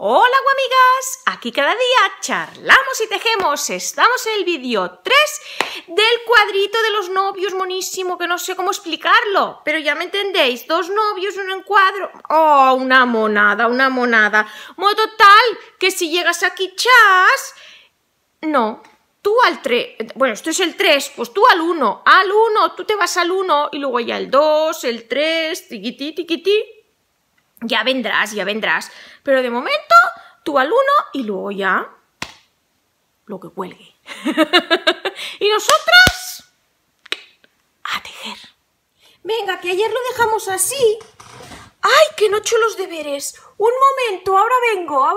Hola guamigas, aquí cada día charlamos y tejemos, estamos en el vídeo 3 del cuadrito de los novios, monísimo, que no sé cómo explicarlo, pero ya me entendéis, dos novios, un encuadro, oh, una monada, modo tal que si llegas aquí, chas, no, tú al 3, bueno, esto es el 3, pues tú al 1, tú te vas al 1 y luego ya el 2, el 3, tiquití, tiquití. Ya vendrás, pero de momento tú al 1 y luego ya lo que cuelgue. Y nosotras a tejer. Venga, que ayer lo dejamos así. ¡Ay, que no he hecho los deberes! ¡Un momento! ¡Ahora vengo!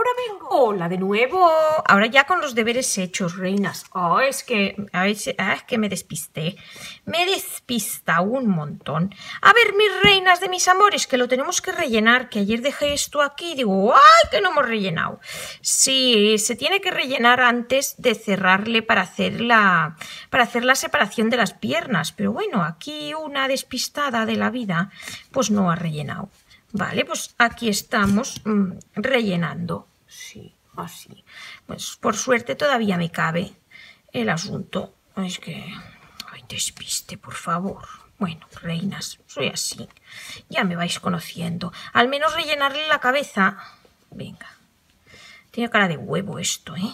¡Hola de nuevo! Ahora ya con los deberes hechos, reinas. ¡Oh, es que me despisté! Me he despistado un montón. A ver, mis reinas de mis amores, que lo tenemos que rellenar, que ayer dejé esto aquí y digo, ¡ay, que no hemos rellenado! Sí, se tiene que rellenar antes de cerrarle para hacer la separación de las piernas. Pero bueno, aquí una despistada de la vida, pues no ha rellenado. Vale, pues aquí estamos rellenando, sí, así, pues por suerte todavía me cabe el asunto, es que, ay, despiste, por favor, bueno, reinas, soy así, ya me vais conociendo, al menos rellenarle la cabeza, venga, tiene cara de huevo esto, ¿eh?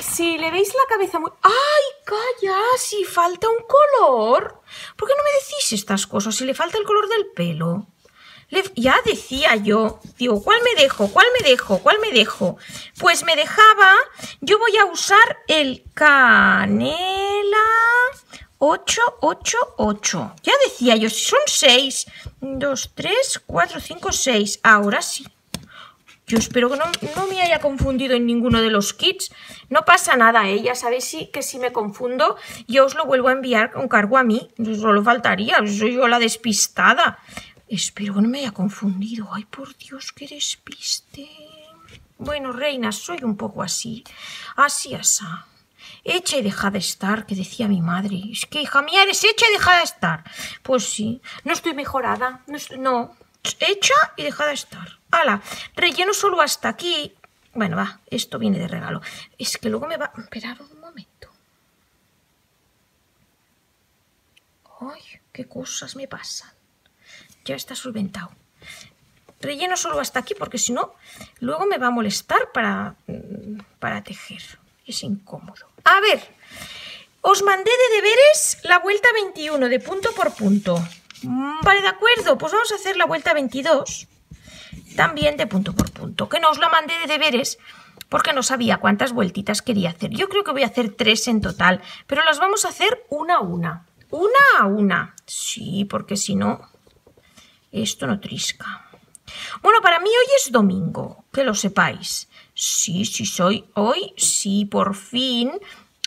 Si le veis la cabeza muy... ¡Ay, calla! Si falta un color, ¿por qué no me decís estas cosas? Si le falta el color del pelo... Ya decía yo, digo, ¿cuál me dejo? Pues me dejaba, yo voy a usar el canela 888. Ya decía yo, si son 6, 2, 3, 4, 5, 6, ahora sí. Yo espero que no me haya confundido en ninguno de los kits. No pasa nada, ¿eh? Ya sabéis que si me confundo, yo os lo vuelvo a enviar con cargo a mí. Solo faltaría, soy yo la despistada. Espero que no me haya confundido. Ay, por Dios, qué despiste. Bueno, reinas, soy un poco así. Así, asá. Hecha y dejada de estar, que decía mi madre. Es que, hija mía, eres hecha y dejada de estar. Pues sí, no estoy mejorada. No, hecha y dejada de estar. Hala, relleno solo hasta aquí. Bueno, va, esto viene de regalo. Es que luego me va... Esperad un momento. Ay, qué cosas me pasan. Ya está solventado. Relleno solo hasta aquí porque si no, luego me va a molestar para tejer. Es incómodo. A ver, os mandé de deberes la vuelta 21 de punto por punto. Vale, de acuerdo, pues vamos a hacer la vuelta 22 también de punto por punto. Que no os la mandé de deberes porque no sabía cuántas vueltitas quería hacer. Yo creo que voy a hacer 3 en total, pero las vamos a hacer una a una. Una a una. Sí, porque si no... Esto no trisca. Bueno, para mí hoy es domingo, que lo sepáis. Sí, soy hoy. Sí, por fin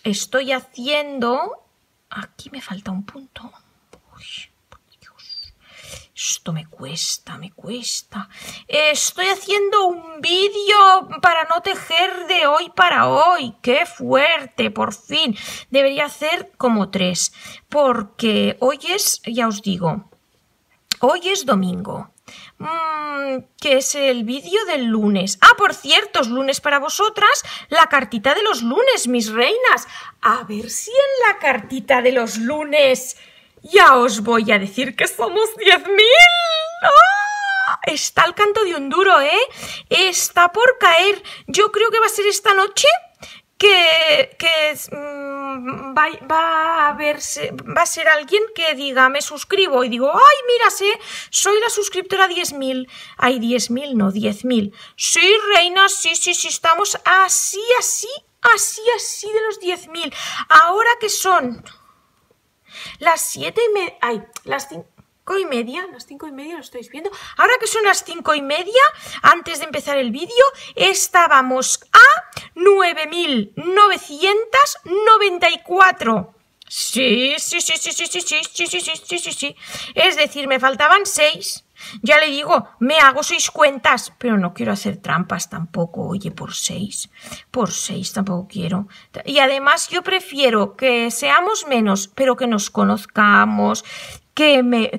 estoy haciendo... Aquí me falta un punto. Uy, por Dios. Esto me cuesta. Estoy haciendo un vídeo para no tejer de hoy para hoy. ¡Qué fuerte! Por fin. Debería hacer como 3. Porque hoy es, ya os digo... Hoy es domingo, que es el vídeo del lunes. Ah, por cierto, es lunes para vosotras, la cartita de los lunes, mis reinas. A ver si en la cartita de los lunes ya os voy a decir que somos 10.000. ¡Oh! Está al canto de un duro, ¿eh? Está por caer. Yo creo que va a ser esta noche va a ser alguien que diga, me suscribo y digo, ay, mira, sí, soy la suscriptora 10.000. Ay, 10.000, no, 10.000. Sí, reinas, sí, estamos así de los 10.000. Ahora que son las 7:30, ay, las 5:30, las 5:30 lo estáis viendo. Ahora que son las 5:30, antes de empezar el vídeo, estábamos a 9.994. Sí. Es decir, me faltaban 6. Ya le digo, me hago 6 cuentas, pero no quiero hacer trampas tampoco, oye, por 6 tampoco quiero. Y además yo prefiero que seamos menos, pero que nos conozcamos,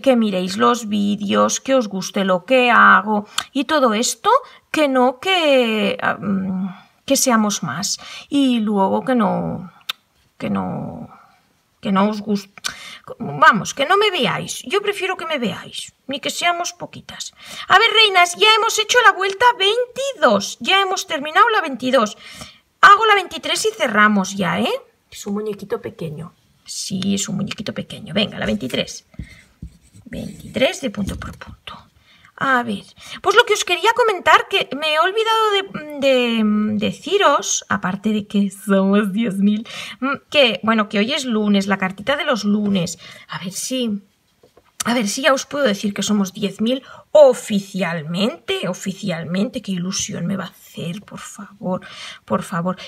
que miréis los vídeos, que os guste lo que hago y todo esto, que no que seamos más y luego que no os guste, vamos, que no me veáis. Yo prefiero que me veáis, ni que seamos poquitas. A ver, reinas, ya hemos hecho la vuelta 22, ya hemos terminado la 22. Hago la 23 y cerramos ya, ¿eh? Es un muñequito pequeño. Sí, es un muñequito pequeño. Venga, la 23. 23 de punto por punto. A ver, pues lo que os quería comentar, que me he olvidado de deciros, aparte de que somos 10.000, que, bueno, que hoy es lunes, la cartita de los lunes. A ver si ya os puedo decir que somos 10.000 oficialmente. Qué ilusión me va a hacer, por favor.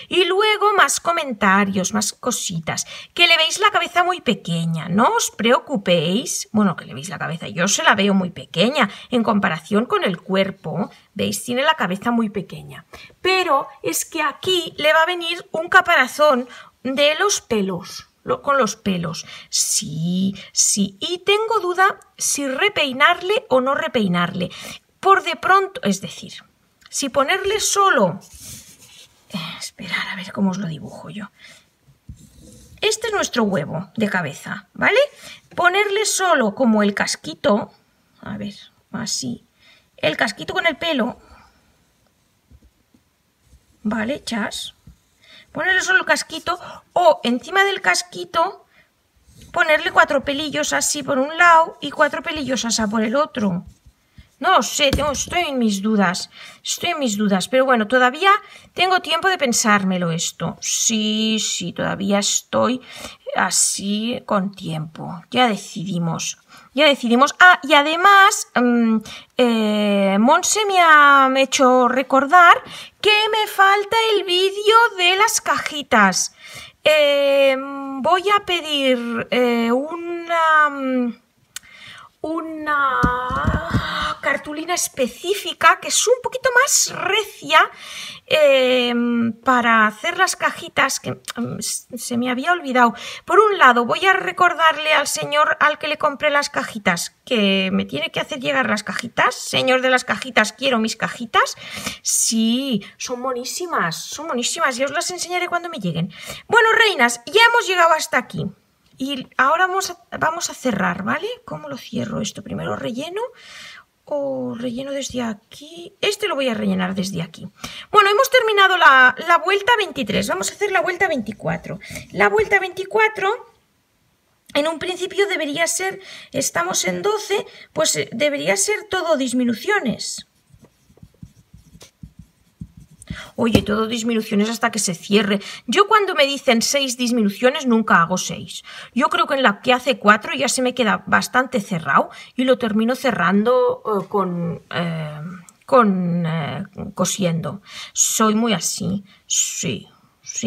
Y luego más comentarios, más cositas. Que le veis la cabeza muy pequeña, no os preocupéis. Bueno, que le veis la cabeza, yo se la veo muy pequeña en comparación con el cuerpo. ¿Veis? Tiene la cabeza muy pequeña. Pero es que aquí le va a venir un caparazón de los pelos. Con los pelos, sí, y tengo duda si repeinarle o no repeinarle, por de pronto, es decir, si ponerle solo, esperar a ver cómo os lo dibujo yo, este es nuestro huevo de cabeza, ¿vale? Ponerle solo como el casquito, a ver, así, el casquito con el pelo, ¿vale, chas? Ponerle solo el casquito o encima del casquito ponerle 4 pelillos así por un lado y 4 pelillos así por el otro. No sé, estoy en mis dudas, pero bueno, todavía tengo tiempo de pensármelo esto. Sí, todavía estoy así con tiempo. Ya decidimos. Ah, y además, Monse me ha hecho recordar que me falta el vídeo de las cajitas. Voy a pedir una cartulina específica que es un poquito más recia para hacer las cajitas, que se me había olvidado. Por un lado, voy a recordarle al señor al que le compré las cajitas que me tiene que hacer llegar las cajitas. Señor de las cajitas, quiero mis cajitas. Sí, son buenísimas, ya os las enseñaré cuando me lleguen. Bueno, reinas, ya hemos llegado hasta aquí. Y ahora vamos a cerrar, ¿vale? ¿Cómo lo cierro esto? Primero relleno o relleno desde aquí. Este lo voy a rellenar desde aquí. Bueno, hemos terminado la vuelta 23. Vamos a hacer la vuelta 24. La vuelta 24, en un principio debería ser, estamos en 12, pues debería ser todo disminuciones. Oye, todo disminuciones hasta que se cierre. Yo cuando me dicen 6 disminuciones nunca hago 6. Yo creo que en la que hace 4 ya se me queda bastante cerrado y lo termino cerrando cosiendo. Soy muy así, sí,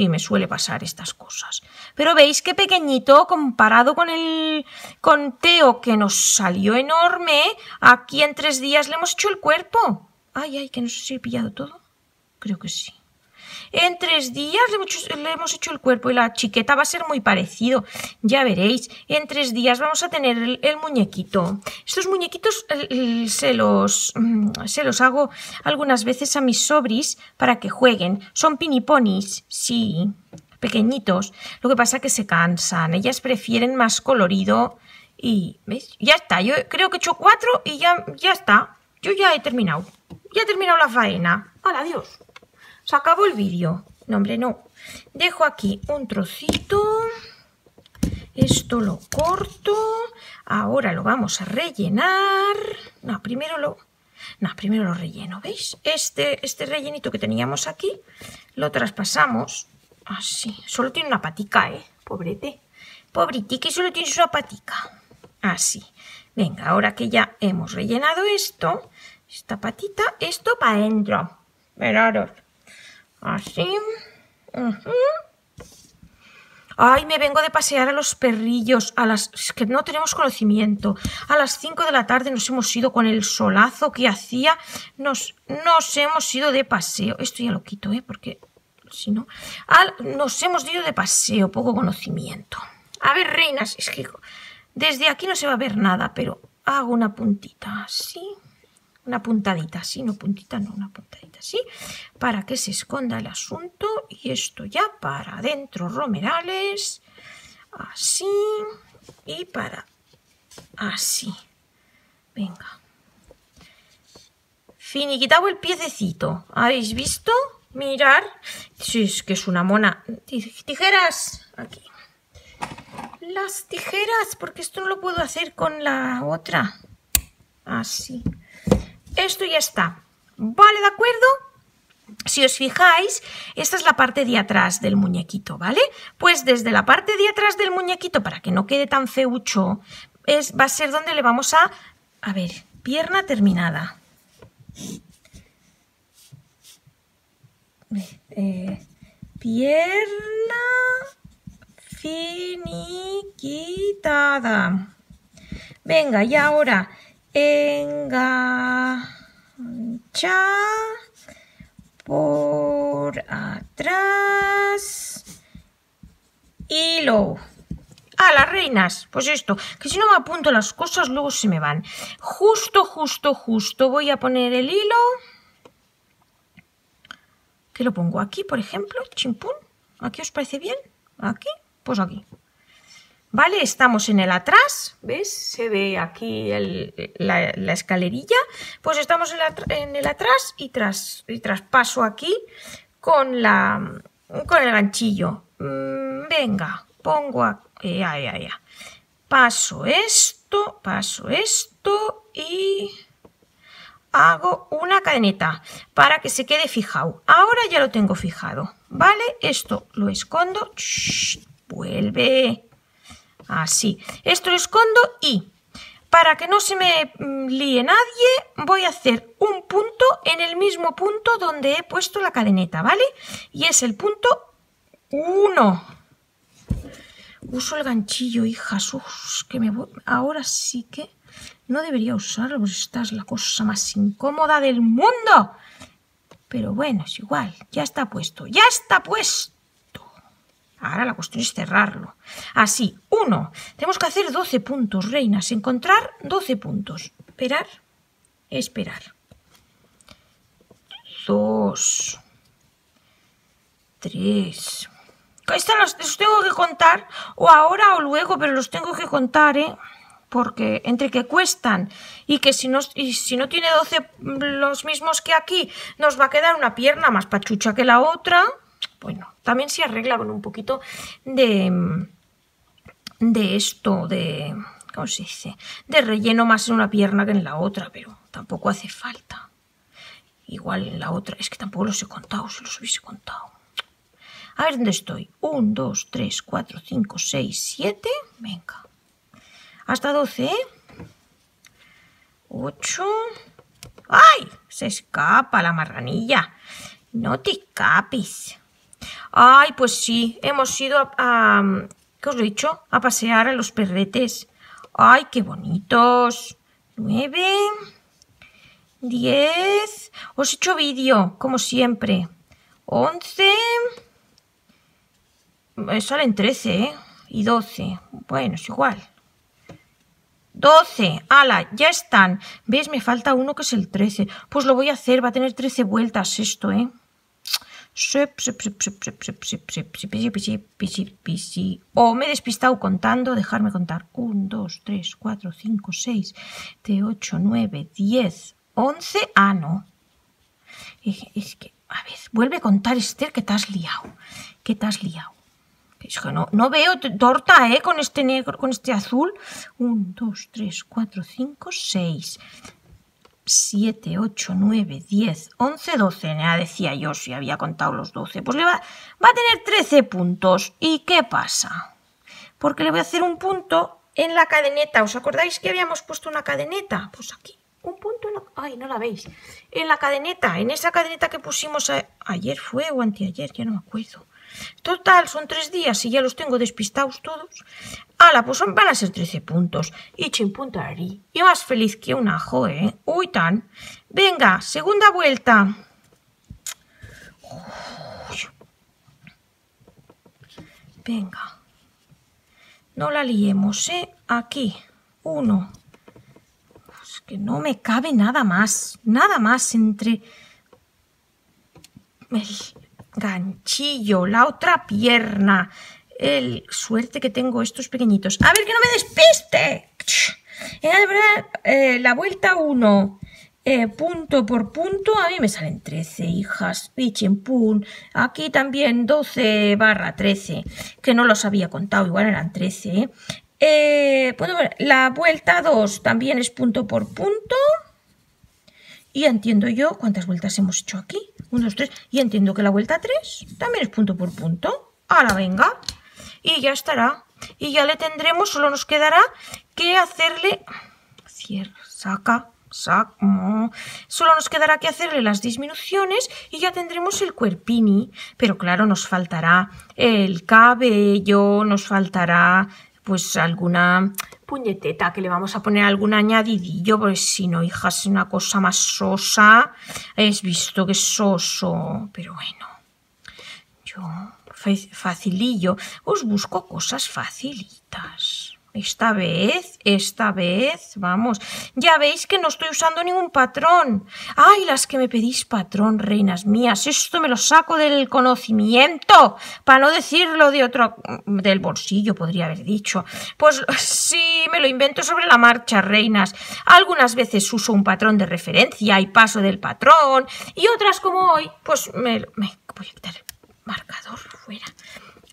me suele pasar estas cosas. Pero veis qué pequeñito comparado con el conteo que nos salió enorme. Aquí en 3 días le hemos hecho el cuerpo. Ay, que no sé si he pillado todo. Creo que sí. En 3 días le hemos hecho el cuerpo y la chiqueta va a ser muy parecido. Ya veréis. En 3 días vamos a tener el muñequito. Estos muñequitos se los hago algunas veces a mis sobris para que jueguen. Son piniponis, sí, pequeñitos. Lo que pasa es que se cansan. Ellas prefieren más colorido y ¿ves? Ya está. Yo creo que he hecho 4 y ya está. Yo ya he terminado. Ya he terminado la faena. ¡Hala, adiós! Se acabó el vídeo. No, hombre, no. Dejo aquí un trocito. Esto lo corto. Ahora lo vamos a rellenar. No, primero lo relleno, ¿veis? Este rellenito que teníamos aquí lo traspasamos. Así. Solo tiene una patica, ¿eh? Pobrete. Pobritique, solo tiene una patica. Así. Venga, ahora que ya hemos rellenado esto, esta patita, esto para adentro. Miraros. Así. Ay, me vengo de pasear a los perrillos. Es que no tenemos conocimiento. A las 5 de la tarde nos hemos ido con el solazo que hacía. Nos hemos ido de paseo. Esto ya lo quito, porque si no... Nos hemos ido de paseo. Poco conocimiento. A ver, reinas, es que Desde aquí no se va a ver nada, pero hago una puntita así, una puntadita así, no puntita, no, una puntadita así, para que se esconda el asunto. Y esto ya para adentro, romerales, así y para así. Venga. Finiquitado el piececito. ¿Habéis visto? Mirar, si es que es una mona. Tijeras, aquí. Las tijeras, porque esto no lo puedo hacer con la otra. Así. Esto ya está. ¿Vale? ¿De acuerdo? Si os fijáis, esta es la parte de atrás del muñequito, ¿vale? Pues desde la parte de atrás del muñequito, para que no quede tan feucho, va a ser donde le vamos a... A ver, pierna terminada. Pierna finiquitada. Venga, y ahora engancha por atrás, hilo. Ah, las reinas, pues esto, que si no me apunto las cosas luego se me van. Justo voy a poner el hilo. ¿Qué lo pongo? Aquí, por ejemplo, chimpún. ¿Aquí os parece bien? Aquí, pues aquí. Vale, estamos en el atrás, ¿ves? Se ve aquí la escalerilla. Pues estamos en el atrás y traspaso aquí con el ganchillo. Venga, pongo aquí, ya. Paso esto y... hago una cadeneta para que se quede fijado. Ahora ya lo tengo fijado, ¿vale? Esto lo escondo. Shh, vuelve. Así. Esto lo escondo y para que no se me líe nadie, voy a hacer un punto en el mismo punto donde he puesto la cadeneta, ¿vale? Y es el punto 1. Uso el ganchillo, hijas. Uf, que me voy. Ahora sí que... no debería usarlo, pues esta es la cosa más incómoda del mundo. Pero bueno, es igual, ya está puesto, ya está puesto. Ahora la cuestión es cerrarlo. Así, 1. Tenemos que hacer 12 puntos, reinas. Encontrar 12 puntos. Esperar, esperar. 2. 3. Estos los tengo que contar, o ahora o luego, pero los tengo que contar, ¿eh? Porque entre que cuestan y que si no tiene 12 los mismos que aquí, nos va a quedar una pierna más pachucha que la otra. Bueno, también se arregla con un poquito de esto, de... ¿cómo se dice? De relleno más en una pierna que en la otra, pero tampoco hace falta. Igual en la otra, es que tampoco los he contado, se los hubiese contado. A ver dónde estoy. 1, 2, 3, 4, 5, 6, 7, venga. Hasta 12, 8, ¡ay! Se escapa la marranilla. No te escapes. Ay, pues sí, hemos ido a ¿qué os lo he dicho? A pasear a los perretes. Ay, qué bonitos. 9, 10, os he hecho vídeo, como siempre. 11, salen 13, ¿eh? Y 12, bueno, es igual. 12, ala, ya están. ¿Ves? Me falta uno que es el 13. Pues lo voy a hacer, va a tener 13 vueltas esto, ¿eh? O me he despistado contando, dejarme contar. 1, 2, 3, 4, 5, 6, 8, 9, 10, 11. Ah, no. Es que, a ver, vuelve a contar, Esther, que te has liado. Que te has liado. Es que no veo torta, ¿eh? Con este negro, con este azul. 1, 2, 3, 4, 5, 6, 7, 8, 9, 10, 11, 12. Ya decía yo si había contado los 12. Pues le va a tener 13 puntos. ¿Y qué pasa? Porque le voy a hacer un punto en la cadeneta. ¿Os acordáis que habíamos puesto una cadeneta? Pues aquí. Un punto en la... ay, no la veis. En la cadeneta. En esa cadeneta que pusimos ayer fue o anteayer. Ya no me acuerdo. Total, son 3 días y ya los tengo despistados todos. Ala, pues van a ser 13 puntos. Y chimpuntarí. Y más feliz que un ajo, ¿eh? Uy, tan. Venga, segunda vuelta. Uy. Venga. No la liemos, ¿eh? Aquí, uno. Es que no me cabe nada más entre el ganchillo, la otra pierna. Suerte que tengo estos pequeñitos. A ver, que no me despiste. La vuelta 1, punto por punto, a mí me salen 13, hijas, pichín, pum. Aquí también 12/13, que no los había contado, igual eran 13. Puedo ver, la vuelta 2 también es punto por punto. Y entiendo yo cuántas vueltas hemos hecho aquí. 1, 2, 3. Y entiendo que la vuelta 3 también es punto por punto. Ahora venga. Y ya estará. Y ya le tendremos, solo nos quedará que hacerle... Cierra, saca, saca... No. Solo nos quedará que hacerle las disminuciones y ya tendremos el cuerpini. Pero claro, nos faltará el cabello, nos faltará pues alguna puñeteta que le vamos a poner, algún añadidillo, porque si no, hijas, es una cosa más sosa. Es visto que es soso, pero bueno. Yo... facilillo, os busco cosas facilitas. Esta vez, vamos, ya veis que no estoy usando ningún patrón. Ay, las que me pedís patrón, reinas mías, esto me lo saco del conocimiento, para no decirlo de otro, del bolsillo podría haber dicho. Pues sí, me lo invento sobre la marcha, reinas. Algunas veces uso un patrón de referencia y paso del patrón, y otras como hoy, pues me voy a quitar marcador fuera.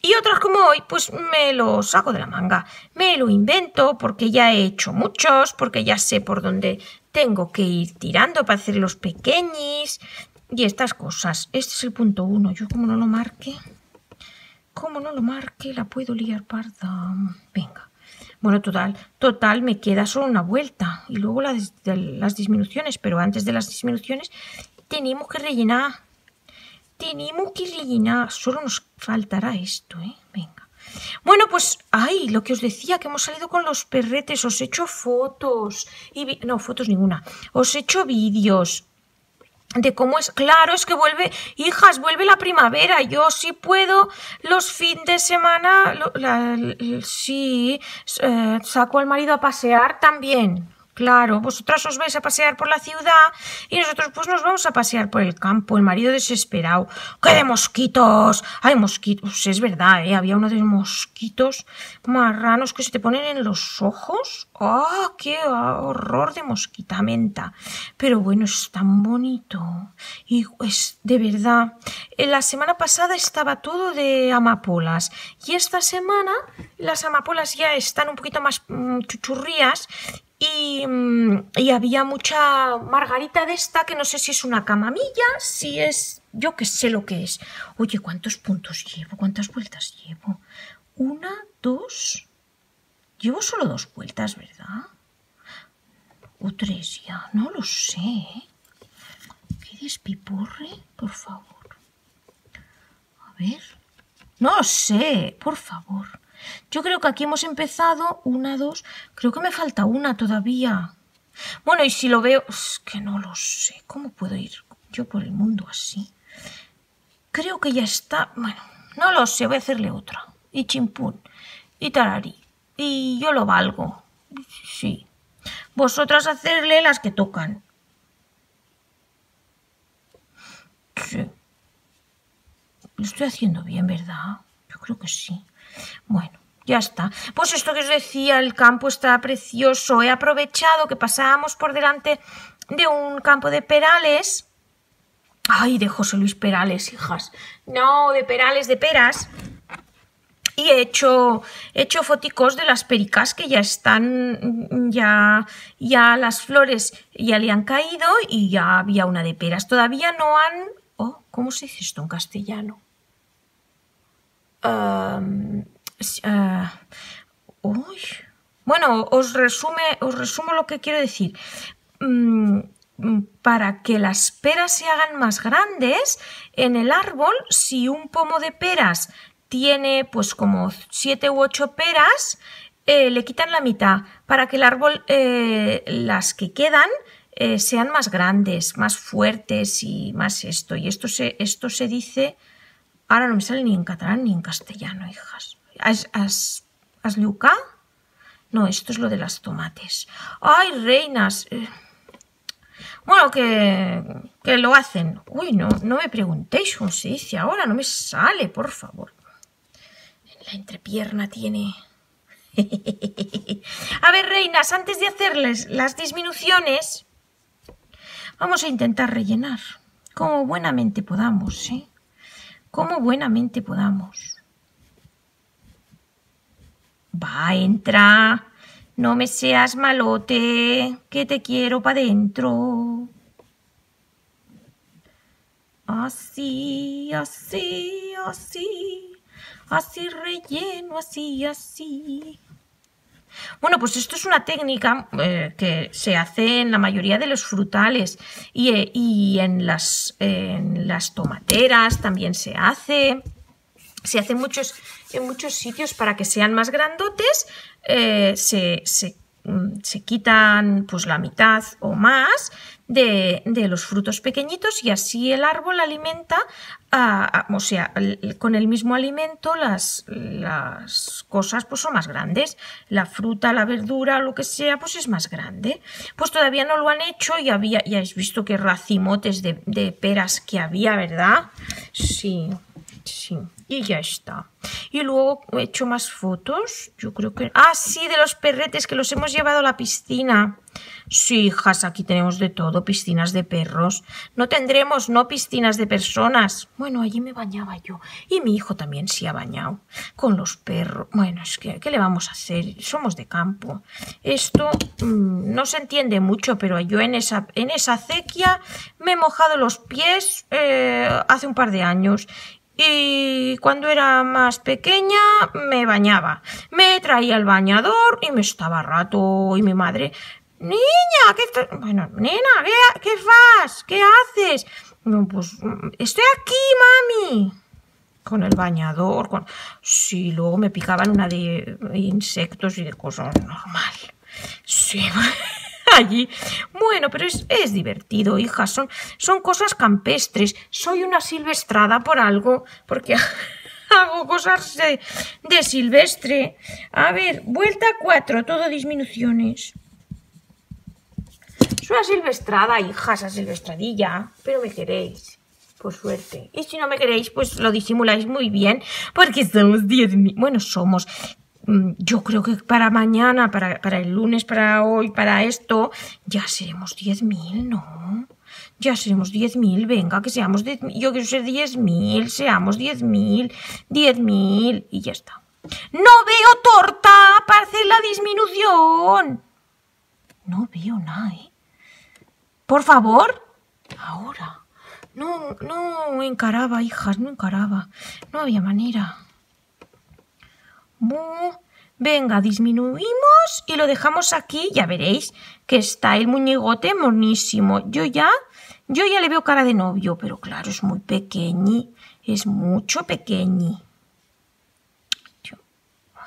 Y otras como hoy, pues me lo saco de la manga. Me lo invento porque ya he hecho muchos, porque ya sé por dónde tengo que ir tirando para hacer los pequeñis y estas cosas. Este es el punto 1. Yo como no lo marque, la puedo liar parda. Venga. Bueno, total, me queda solo una vuelta. Y luego las disminuciones. Pero antes de las disminuciones tenemos que rellenar. Solo nos faltará esto, ¿eh? Venga. Bueno, pues, ay, lo que os decía, que hemos salido con los perretes. Os he hecho fotos. No, fotos ninguna. Os he hecho vídeos de cómo es. Claro, es que vuelve, hijas, vuelve la primavera. Yo sí puedo los fines de semana. Sí, saco al marido a pasear también. Claro, vosotras os vais a pasear por la ciudad y nosotros pues nos vamos a pasear por el campo. El marido desesperado. ¡Qué de mosquitos! ¡Hay mosquitos! Es verdad, ¿eh? Había uno de mosquitos marranos que se te ponen en los ojos. ¡Oh, qué horror de mosquitamenta! Pero bueno, es tan bonito. Y es de verdad. La semana pasada estaba todo de amapolas. Y esta semana las amapolas ya están un poquito más chuchurrías. Y había mucha margarita de esta, que no sé si es una camamilla, si es... Yo que sé lo que es. Oye, ¿cuántos puntos llevo? ¿Cuántas vueltas llevo? 1, 2... Llevo solo 2 vueltas, ¿verdad? O 3 ya, no lo sé. ¿Qué despiporre? Por favor. A ver... No lo sé, por favor. Yo creo que aquí hemos empezado 1, 2, creo que me falta una todavía. Bueno, y si lo veo, es que no lo sé, ¿cómo puedo ir yo por el mundo así? Creo que ya está, bueno, no lo sé, voy a hacerle otra. Y chimpún, y tararí, y yo lo valgo, sí. Vosotras hacerle las que tocan. Sí. Lo estoy haciendo bien, ¿verdad? Yo creo que sí. Bueno, ya está. Pues esto que os decía, el campo está precioso. He aprovechado que pasábamos por delante de un campo de perales. Ay, de José Luis Perales, hijas. No, de perales, de peras. Y he hecho foticos de las pericas que ya están, ya las flores ya le han caído y ya había una de peras. Todavía no han... Oh, ¿cómo se dice esto en castellano? Uy. Bueno, os resumo lo que quiero decir. Para que las peras se hagan más grandes en el árbol, si un pomo de peras tiene pues como 7 u 8 peras, le quitan la mitad para que el árbol, las que quedan, sean más grandes, más fuertes y más esto. Y esto se dice... Ahora no me sale ni en catalán ni en castellano, hijas. ¿Asliuca? No, esto es lo de las tomates. ¡Ay, reinas! Bueno, que lo hacen. Uy, no me preguntéis cómo se dice ahora. No me sale, por favor. En la entrepierna tiene... A ver, reinas, antes de hacerles las disminuciones, vamos a intentar rellenar. Como buenamente podamos, ¿eh? Como buenamente podamos. Va, entra. No me seas malote, que te quiero para adentro. Así, así, así. Así relleno, así, así. Bueno, pues esto es una técnica que se hace en la mayoría de los frutales y en las tomateras también se hace. Se hace en muchos sitios para que sean más grandotes. Se quitan pues la mitad o más de los frutos pequeñitos y así el árbol alimenta, o sea, con el mismo alimento las cosas pues son más grandes, la fruta, la verdura, lo que sea, pues es más grande. Pues todavía no lo han hecho y ya habéis visto que racimotes de peras que había, ¿verdad? Sí, sí. Y ya está. Y luego he hecho más fotos. Yo creo que... Ah, sí, de los perretes que los hemos llevado a la piscina. Sí, hijas, aquí tenemos de todo. Piscinas de perros. No tendremos, no, piscinas de personas. Bueno, allí me bañaba yo. Y mi hijo también se ha bañado. Con los perros. Bueno, es que... ¿Qué le vamos a hacer? Somos de campo. Esto no se entiende mucho, pero yo en esa acequia me he mojado los pies hace un par de años. Y cuando era más pequeña me bañaba, me traía el bañador y me estaba a rato. Y mi madre, niña, ¿qué? Bueno, nena, ¿qué vas? ¿Qué haces? No, pues estoy aquí, mami. Con el bañador, con... Sí, luego me picaban una de insectos y de cosas, normal. Sí, allí. Bueno, pero es divertido, hijas, son cosas campestres. Soy una silvestrada por algo, porque hago cosas de silvestre. A ver, vuelta 4, todo disminuciones. Soy una silvestrada, hijas, a silvestradilla, pero me queréis, por suerte. Y si no me queréis, pues lo disimuláis muy bien, porque somos 10.000. Bueno, somos... Yo creo que para mañana, para el lunes, para hoy, para esto, ya seremos 10.000, ¿no? Ya seremos 10.000, venga, que seamos 10.000. Yo quiero ser 10.000, seamos 10.000, 10.000 y ya está. ¡No veo torta para hacer la disminución! No veo nada, ¿eh? Por favor, ahora. No encaraba, hijas, no encaraba. No había manera. Venga, disminuimos y lo dejamos aquí. Ya veréis que está el muñegote monísimo. Yo ya le veo cara de novio, pero claro, es muy pequeñi. Es mucho pequeñi.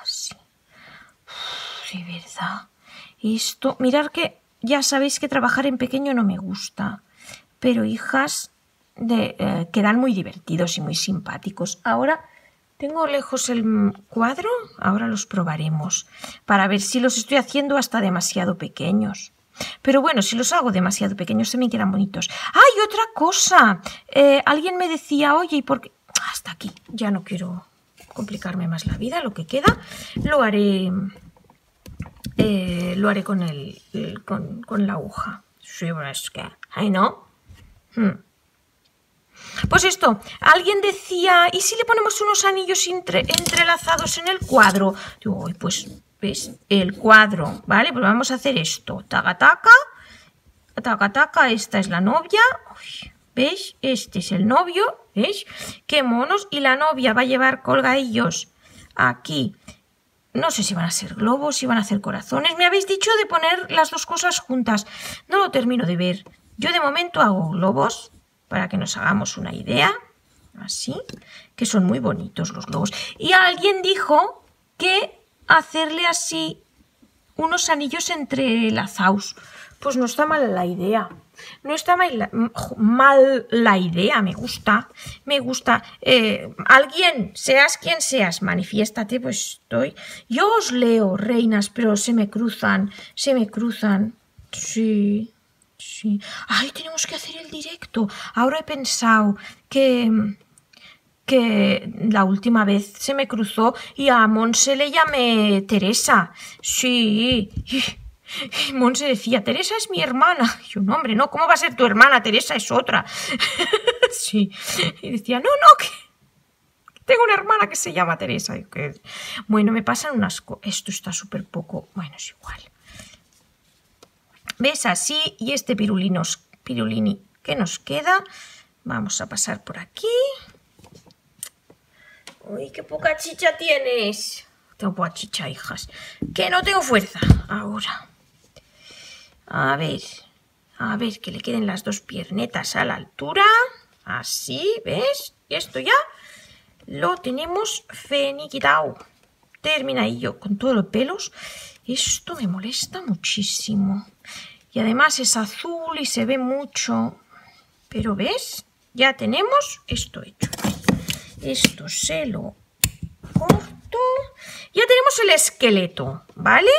Así. Uf, de verdad. Esto, mirad que ya sabéis que trabajar en pequeño no me gusta. Pero hijas, quedan muy divertidos y muy simpáticos. Ahora... Tengo lejos el cuadro, ahora los probaremos, para ver si los estoy haciendo hasta demasiado pequeños. Pero bueno, si los hago demasiado pequeños también quedan bonitos. ¡Ay, otra cosa! Alguien me decía, oye, ¿y por qué? Hasta aquí, ya no quiero complicarme más la vida, lo que queda. Lo haré con con la aguja. Sí, bueno, es que... Ay, ¿no? Pues esto, alguien decía, ¿y si le ponemos unos anillos entrelazados en el cuadro? Digo, pues, ¿ves? El cuadro, ¿vale? Pues vamos a hacer esto, taca, taca, taca, taca, esta es la novia, uy, ¿veis? Este es el novio, ¿veis? ¡Qué monos! Y la novia va a llevar colgadillos aquí. No sé si van a ser globos, si van a hacer corazones. Me habéis dicho de poner las dos cosas juntas. No lo termino de ver. Yo de momento hago globos, para que nos hagamos una idea, así, que son muy bonitos los globos. Y alguien dijo que hacerle así unos anillos entrelazados. Pues no está mal la idea. No está mal la idea, me gusta. Me gusta. Alguien, seas quien seas, manifiéstate, pues estoy. Yo os leo, reinas, pero se me cruzan. Se me cruzan. Sí, sí. Ay, tenemos que hacer el directo. Ahora he pensado que la última vez se me cruzó y a Monse le llamé Teresa. Sí. Y Monse decía, Teresa es mi hermana. Y yo, no, hombre, no, ¿cómo va a ser tu hermana? Teresa es otra. Sí. Y decía, no, no, que tengo una hermana que se llama Teresa. Bueno, me pasan unas cosas. Esto está súper poco. Bueno, es igual. ¿Ves? Así. Y este pirulini que nos queda. Vamos a pasar por aquí. Uy, qué poca chicha tienes. Tengo poca chicha, hijas. Que no tengo fuerza. Ahora. A ver, que le queden las dos piernetas a la altura. Así, ¿ves? Y esto ya lo tenemos finiquitado. Terminadillo con todos los pelos. Esto me molesta muchísimo. Y además es azul y se ve mucho. Pero, ¿ves? Ya tenemos esto hecho. Esto se lo corto. Ya tenemos el esqueleto, ¿vale?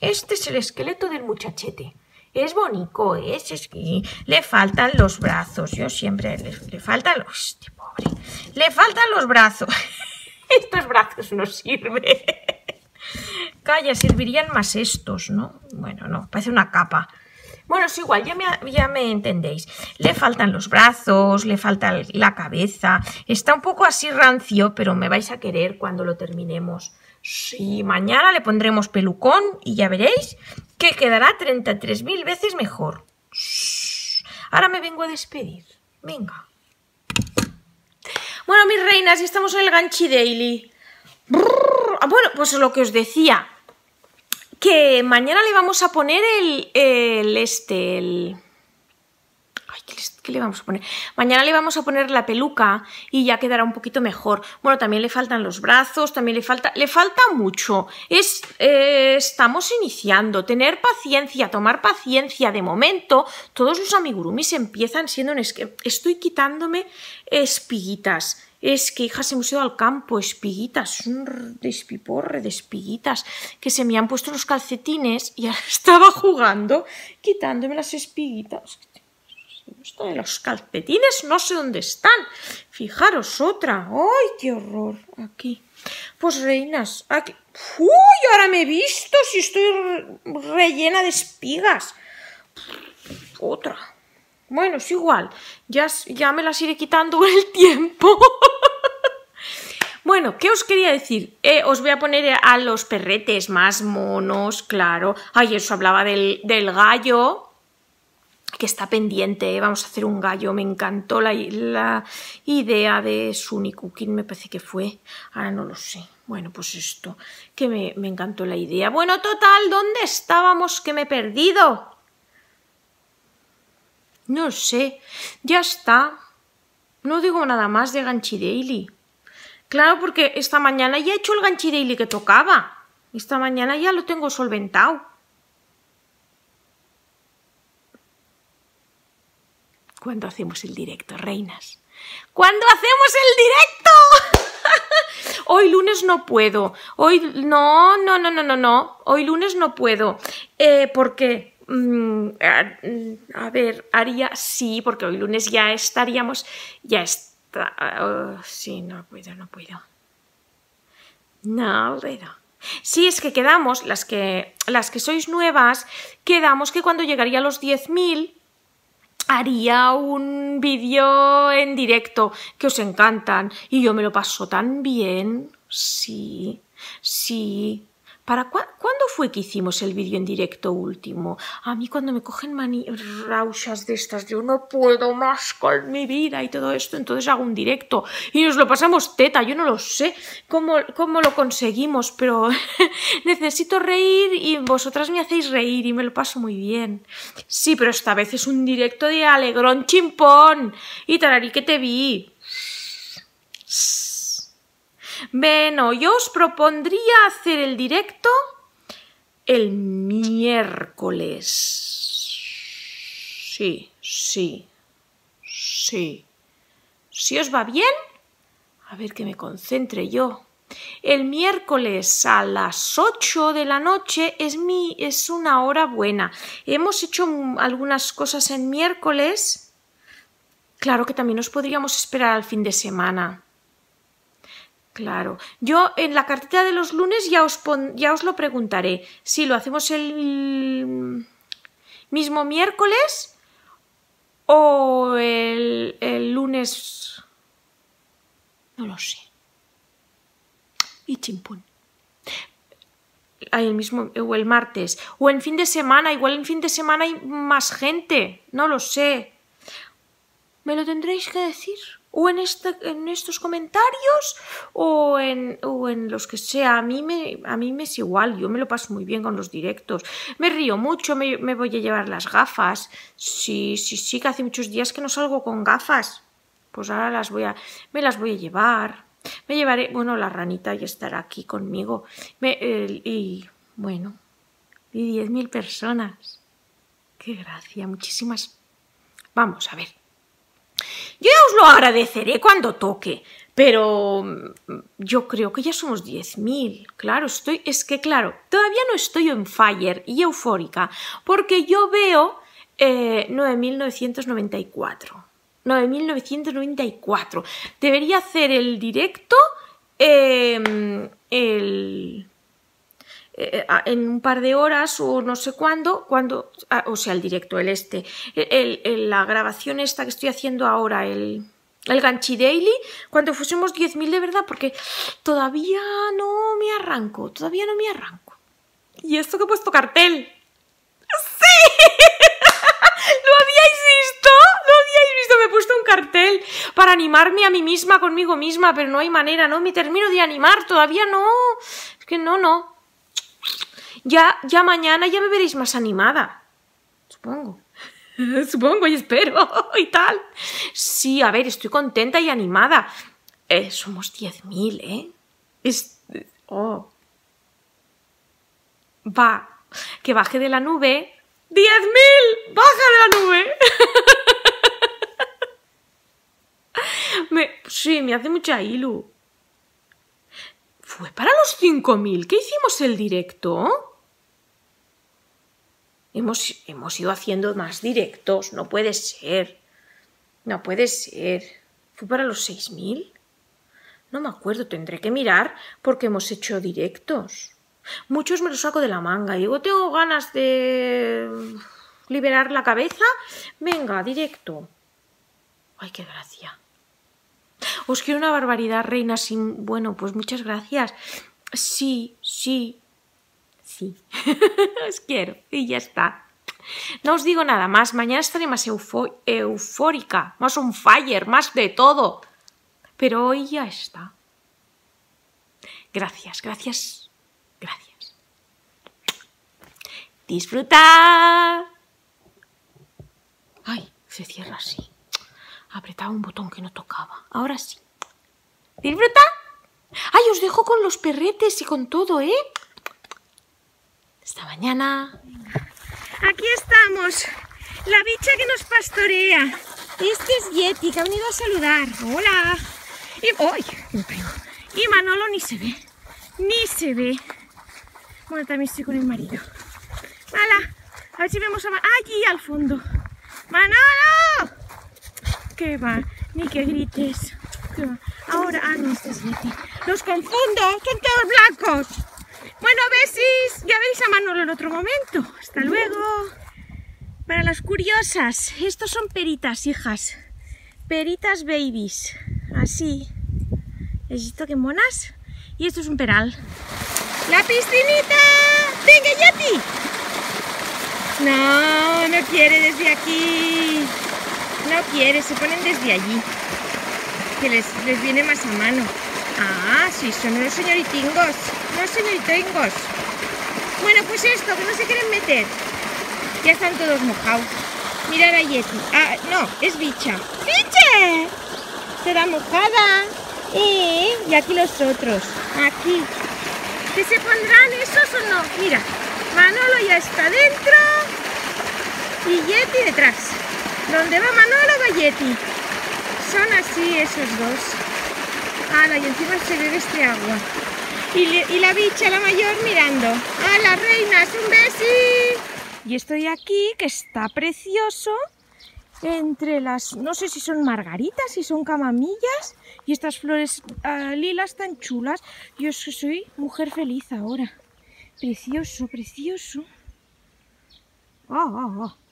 Este es el esqueleto del muchachete. Es bonito, ¿eh? Es que le faltan los brazos. Yo siempre le faltan los... Este pobre. Le faltan los brazos. Estos brazos no sirven. Calla, servirían más estos, ¿no? Bueno, no, parece una capa. Bueno, es igual, ya me entendéis. Le faltan los brazos, le falta la cabeza. Está un poco así rancio, pero me vais a querer cuando lo terminemos. Sí, mañana le pondremos pelucón y ya veréis que quedará 33.000 veces mejor. Shh. Ahora me vengo a despedir. Venga. Bueno, mis reinas, estamos en el Ganchi Daily. Brrr. Bueno, pues lo que os decía... Que mañana le vamos a poner Ay, ¿qué le vamos a poner? Mañana le vamos a poner la peluca y ya quedará un poquito mejor. Bueno, también le faltan los brazos, también le falta mucho. Estamos iniciando, tener paciencia, tomar paciencia. De momento, todos los amigurumis empiezan siendo un esquema. Estoy quitándome espiguitas. Es que, hijas, hemos ido al campo, espiguitas, un despiporre de espiguitas, que se me han puesto los calcetines y ahora estaba jugando quitándome las espiguitas. Los calcetines no sé dónde están. Fijaros, otra. ¡Ay, qué horror! Aquí. Pues, reinas, aquí. ¡Uy, ahora me he visto! Si estoy rellena de espigas. Otra. Bueno, es igual. Ya me las iré quitando con el tiempo. Bueno, ¿qué os quería decir? Os voy a poner a los perretes más monos, claro. Ay, eso hablaba del gallo, que está pendiente, ¿eh? Vamos a hacer un gallo. Me encantó la idea de Suni Cooking, me parece que fue. Ahora no lo sé. Bueno, pues esto, que me encantó la idea. Bueno, total, ¿dónde estábamos? Que me he perdido. No sé, ya está. No digo nada más de Ganchi Daily. Claro, porque esta mañana ya he hecho el Ganchi Daily que tocaba. Esta mañana ya lo tengo solventado. ¿Cuándo hacemos el directo, reinas? ¿Cuándo hacemos el directo? Hoy lunes no puedo. Hoy no. Hoy lunes no puedo. ¿Por qué? A ver, haría sí, porque hoy lunes ya estaríamos. Sí, no puedo. No puedo. Sí, es que quedamos, las que sois nuevas, quedamos que cuando llegaría a los 10.000 haría un vídeo en directo, que os encantan. Y yo me lo paso tan bien. Sí, sí. ¿Cuándo fue que hicimos el vídeo en directo último? A mí cuando me cogen rauchas de estas, yo no puedo más con mi vida y todo esto, entonces hago un directo y nos lo pasamos teta. Yo no lo sé cómo lo conseguimos, pero necesito reír y vosotras me hacéis reír y me lo paso muy bien. Sí, pero esta vez es un directo de alegrón chimpón y tararí que te vi. Bueno, yo os propondría hacer el directo el miércoles. Sí, sí, sí. ¿Sí os va bien? A ver que me concentre yo. El miércoles a las 8 de la noche es una hora buena. Hemos hecho algunas cosas en miércoles. Claro que también nos podríamos esperar al fin de semana. Claro. Yo en la cartita de los lunes ya os lo preguntaré. Si lo hacemos el mismo miércoles o el lunes... No lo sé. Y chimpún. El mismo, o el martes. O en fin de semana. Igual en fin de semana hay más gente. No lo sé. ¿Me lo tendréis que decir? O en estos comentarios. O en los que sea. A mí me es igual. Yo me lo paso muy bien con los directos. Me río mucho. Me voy a llevar las gafas. Sí, sí, sí. Que hace muchos días que no salgo con gafas. Pues ahora me las voy a llevar. Me llevaré, bueno, la ranita ya estará aquí conmigo. Y bueno, y 10.000 personas. Qué gracia, muchísimas. Vamos, a ver. Yo ya os lo agradeceré cuando toque, pero yo creo que ya somos 10.000. Claro, es que todavía no estoy en fire y eufórica, porque yo veo 9.994. 9.994. Debería hacer el directo en un par de horas o no sé cuándo, o sea, el directo, la grabación esta que estoy haciendo ahora, el Ganchi Daily, cuando fuésemos 10.000 de verdad, porque todavía no me arranco. ¿Y esto que he puesto cartel? ¡Sí! ¿Lo habíais visto? Me he puesto un cartel para animarme a mí misma, conmigo misma, pero no hay manera, no me termino de animar, todavía no. Es que no. Ya mañana ya me veréis más animada. Supongo y espero y tal. Sí, a ver, estoy contenta y animada. Somos 10.000, ¿eh? Oh. Va, que baje de la nube. 10.000, baja de la nube. Sí, me hace mucha ilu. Fue para los 5.000 que hicimos el directo. Hemos ido haciendo más directos, no puede ser. No puede ser. ¿Fue para los 6.000? No me acuerdo, tendré que mirar porque hemos hecho directos. Muchos me los saco de la manga. Digo, tengo ganas de liberar la cabeza. Venga, directo. Ay, qué gracia. Os quiero una barbaridad, reina. Sin... Bueno, pues muchas gracias. Sí. Os quiero. Y ya está. No os digo nada más. Mañana estaré más eufórica. Más on fire. Más de todo. Pero hoy ya está. Gracias. Gracias. ¡Disfrutar! Ay, se cierra así. Apretaba un botón que no tocaba. Ahora sí. ¡Disfruta! Ay, os dejo con los perretes y con todo, ¿eh? Hasta mañana. Aquí estamos. La bicha que nos pastorea. Este es Yeti, que ha venido a saludar. ¡Hola! Y Manolo ni se ve. Bueno, también estoy con el marido. ¡Hala! A ver si vemos a Manolo. ¡Allí al fondo! ¡Manolo! ¡Qué va! Ni que grites. ¿Qué va? Ahora, no, este es Yeti. ¡Los confundo! ¡Son todos blancos! Bueno, besis. Ya veréis a Manolo en otro momento. ¡Hasta luego! Para las curiosas, estos son peritas, hijas. Peritas babies. Así. ¿Has visto qué monas? Y esto es un peral. ¡La piscinita! ¡Venga, Yeti! No, no quiere desde aquí. No quiere, se ponen desde allí. Que les viene más a mano. Ah, sí, son unos señoritingos. Bueno, pues esto, que no se quieren meter. Ya están todos mojados. Mirad a Yeti. Ah, no, es bicha. ¡Biche! Será mojada. Y aquí los otros. Aquí. ¿Que se pondrán esos o no? Mira, Manolo ya está dentro y Yeti detrás. Donde va Manolo va Yeti. Son así esos dos. Ala, y encima se bebe este agua. Y la bicha, la mayor, mirando. ¡Hala, reinas! ¡Un besi! Y estoy aquí, que está precioso. Entre las, no sé si son margaritas, si son camamillas, y estas flores lilas tan chulas. Yo soy mujer feliz ahora. Precioso, precioso. Oh, oh, oh.